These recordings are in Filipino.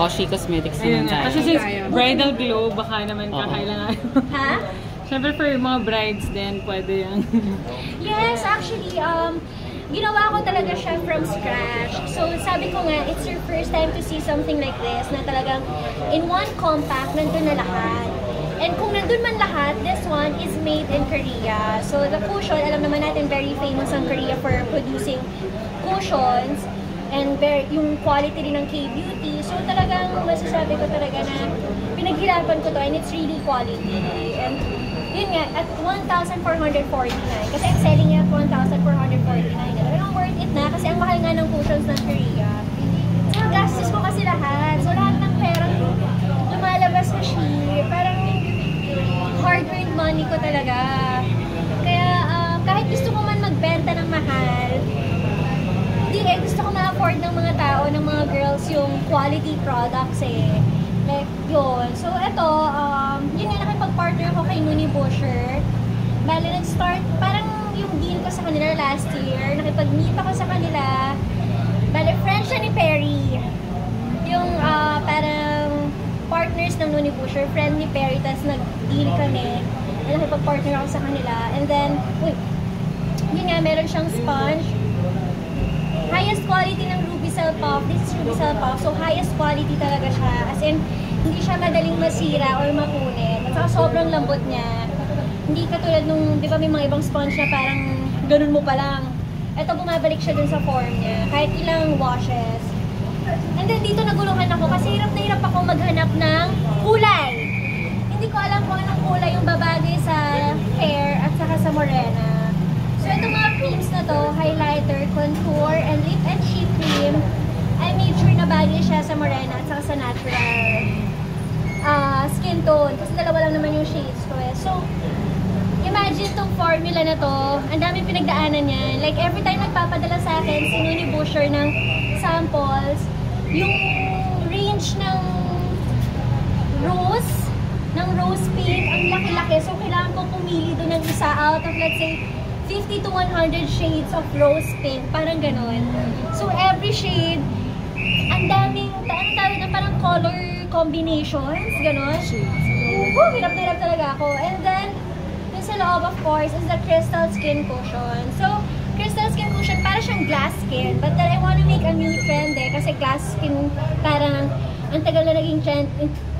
O, SHE Cosmetics naman tayo. Kasi since bridal glow, baka naman kakailangan. Ha? Siyempre for yung mga brides din, pwede yan. Yes, actually, ginawa ko talaga siya from scratch. So sabi ko nga, it's your first time to see something like this na talagang in one compact, nandun na lahat. And kung nandun man lahat, this one is made in Korea. So the cushion, alam naman natin, very famous ang Korea for producing cushions. And yung quality rin ng K-Beauty. So talagang masasabi ko talaga na pinaghirapan ko to and it's really quality. And yun nga, at 1,449. Kasi I'm selling niya at 1,449. Talagang worth it na kasi ang mahal nga ng cushions ng Korea. So gastos ko kasi lahat. So lahat ng perang lumalabas na SHE. Parang hard-earned money ko talaga. Kaya kahit gusto ko man magbenta ng mahal, gusto ko ma-afford ng mga tao, ng mga girls, yung quality products eh. Like, yun. So, eto, yun nga nakipag-partner ko kay Nuni Bucher. Bale, nag-start, parang yung deal ko sa kanila last year, nakipag-meet ako sa kanila. Bale, friend siya ni Perry. Yung, parang partners ng Nuni Bucher, friend ni Perry, tas nag-deal kami. Nakipag-partner ako sa kanila. And then, uy, yun nga, meron siyang sponge. Highest quality ng Rubycell Puff. This is Rubycell Puff. So, highest quality talaga siya. As in, hindi siya madaling masira or makunin. At saka sobrang lambot niya. Hindi katulad nung, di ba may mga ibang sponge na parang ganun mo pa lang. Ito, bumabalik siya dun sa form niya. Kahit ilang washes. And then, dito naguluhan ako kasi hirap na hirap ako maghanap ng kulay. Hindi ko alam kung anong kulay yung babagay sa hair at saka sa morena. So, itong mga creams na to, highlighter, contour, and lip and cheek cream, I made sure na bagay siya sa morena at saka sa natural skin tone. Kasi dalawa lang naman yung shades ko eh. So, imagine itong formula na to, ang daming pinagdaanan yan. Like, every time nagpapadala sa akin si Nuni Bucher ng samples, yung range ng rose pink, ang laki-laki. So, kailangan ko pumili doon ng isa out of, let's say, 50 to 100 shades of rose pink. Parang ganun. So, every shade, ang daming, ano tawag na parang color combinations, ganun. Hirap-hirap talaga ako. And then, yung sa loob, of course, is the crystal skin cushion. So, crystal skin cushion, parang siyang glass skin. But then, I want to make a new trend eh. Kasi glass skin, parang, ang tagal na naging trend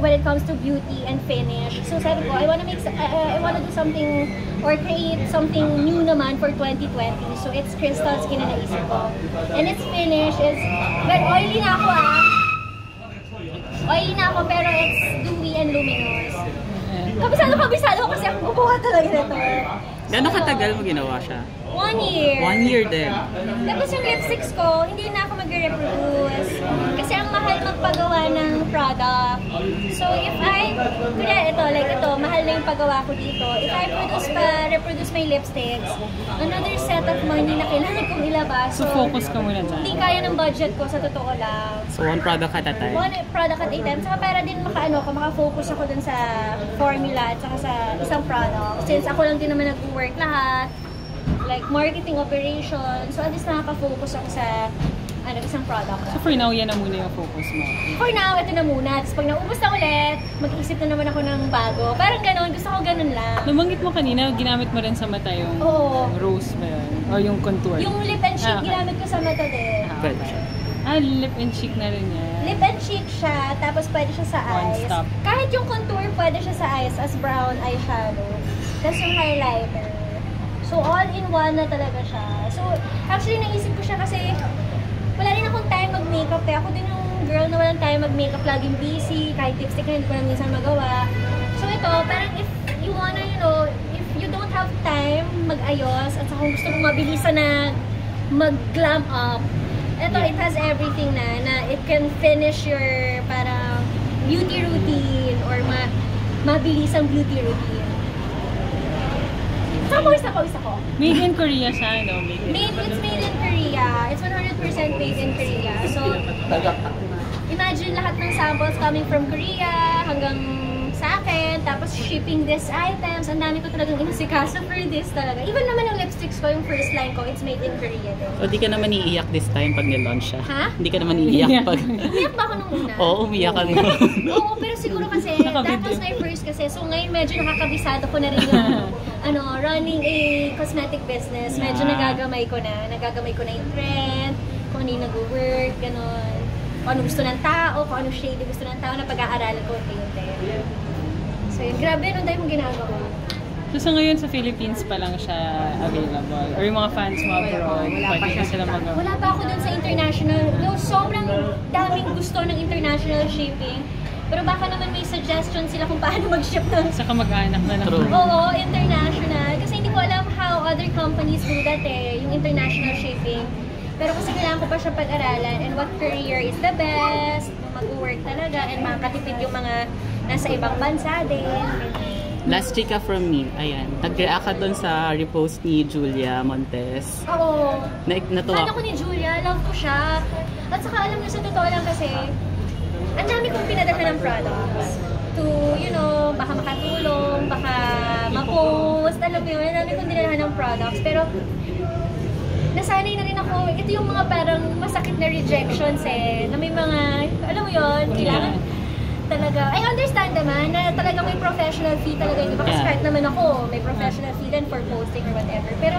when it comes to beauty and finish. So, sabi ko, I wanna do something or create something new naman for 2020. So, it's crystal skin na naisip ko. And its finish is, well, oily na ako ah. Oily na ako, pero it's dewy and luminous. Kabisado kasi ako gumawa talaga nito. Gano'ng katagal mo ginawa siya? 1 year. 1 year din. Tapos yung lipsticks ko, hindi na ako mag-reproduce. Kasi ang mahal magpagawa ng product. So, if I, kaya ito, like ito, mahal na yung paggawa ko dito. If I reproduce my lipsticks, another set of money na kailangan kong ilabas. So, focus ka muna dyan. Hindi kaya ng budget ko, sa totoo lang. So, one product at a time? One product at a time. Saka para din makafocus ako dun sa formula at saka sa isang product. Since ako lang din naman nag-work lahat. Like marketing operations. So, at least nakaka-focus ako sa isang product. So, for now, yan na muna yung focus mo? For now, ito na muna. Tapos, pag naubos na ulit, mag-iisip na naman ako ng bago. Parang ganun. Gusto ko ganun lang. Nabanggit mo kanina, ginamit mo rin sa mata yung rose ba yun? O yung contour? Yung lip and cheek, ginamit ko sa mata din. Lip and cheek na rin yan. Lip and cheek siya, tapos pwede siya sa eyes. Kahit yung contour, pwede siya sa eyes as brown eyeshadow. Tapos yung highlighter. So, all-in-one na talaga siya. So, actually, naisip ko siya kasi wala rin akong time mag-makeup. Kaya ako din yung girl na walang time mag-makeup. Laging busy, kahit lipstick na hindi ko lang minsan magawa. So, ito, parang if you wanna, you know, if you don't have time mag-ayos, at kung gusto mong mabilisan na mag-glam up, ito, it has everything na it can finish your parang beauty routine or mabilisang beauty routine. Isa ko. Made in Korea siya, no? It's made in Korea. It's 100% made in Korea. So, imagine lahat ng samples coming from Korea hanggang sa akin. tapos shipping these items. Ang dami ko talagang inasikaso for this talaga. Even naman yung lipsticks ko, yung first line ko, it's made in Korea din. So, di ka naman iiyak this time pag nilaunch siya? Ha? Di ka naman iiyak pag... Iiyak ba ako nung una? Oo, umiyak ka nung oo, pero siguro kasi, that was my first kasi. So, ngayon medyo nakakabisado ko na rin yung ano, running a cosmetic business. Medyo nagagamay ko na. Nagagamay ko na yung trend, kung ano yung nag-work, gano'n. Kung ano gusto ng tao, kung ano shade gusto ng tao na pag-aaralan ko unti-unti. So yun, grabe, ano tayo mong ginagawa? So ngayon sa Philippines pa lang siya available? Or yung mga fans mo abroad, pwede sila magawa? Wala pa ako dun sa international. No, sobrang daming gusto ng international shipping. Pero baka naman may suggestion sila kung paano mag-ship nun. Sa kamag-anak na lang. True. Oo, international. Kasi hindi ko alam how other companies do that eh, yung international shipping. Pero kasi kailangan ko pa siya pag-aralan and what career is the best, mag-work talaga, and makatipid yung mga nasa ibang bansa din. Last chika from me, ayan, nag-react ka doon sa repost ni Julia Montes. Oo. Natuwa ko ni Julia, love ko siya. At saka alam niyo, sa totoo lang kasi, ang dami kong pinadala ng products. To, you know, baka makatulong, baka ma-post, alam mo yun, ang dami kong dinala ng products. Pero, nasanay na rin ako, ito yung mga parang masakit na rejections eh, na may mga, alam mo yun, kailangan talaga, I understand naman na talaga may professional fee talaga yun, kasi kahit naman ako, may professional fee din for posting or whatever, pero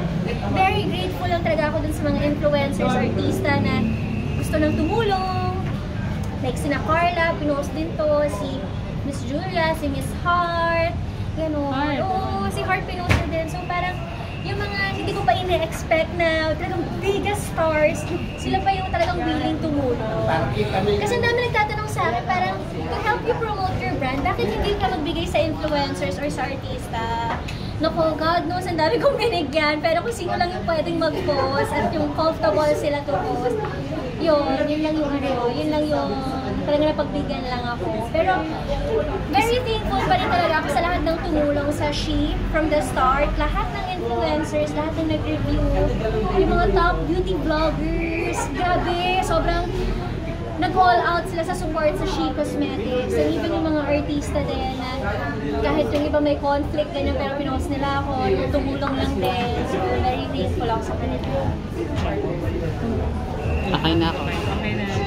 very grateful lang talaga ako dun sa mga influencers, artista na gusto nang tumulong, like sina Carla, pinost din to, si Miss Julia, si Miss Heart, gano'n, oo, si Heart pinost din, so parang, yung mga hindi ko pa ina-expect na talagang biggest stars, sila pa yung talagang willing tumulong. Kasi ang dami nagtatanong sa akin, parang to help you promote your brand, bakit hindi ka magbigay sa influencers or sa artista? Naku, God knows, ang dami kong binigyan, pero kung sino lang yung pwedeng mag-post at yung comfortable sila to post, yun lang yung ano, yun lang yung talagang napagbigyan lang ako. Pero very thankful pa rin talaga ako sa lahat ng tumulong sa SHE from the start, lahat ng influencers, lahat ng nag-review, yung mga top beauty vloggers, grabe, sobrang nag-all out sila sa support sa SHE Cosmetics. And even yung mga artista din na kahit yung iba may conflict ganyan pero pinost nila ako, yung tumulong lang din. So very thankful ako sa kanila. Okay na ako. Okay na.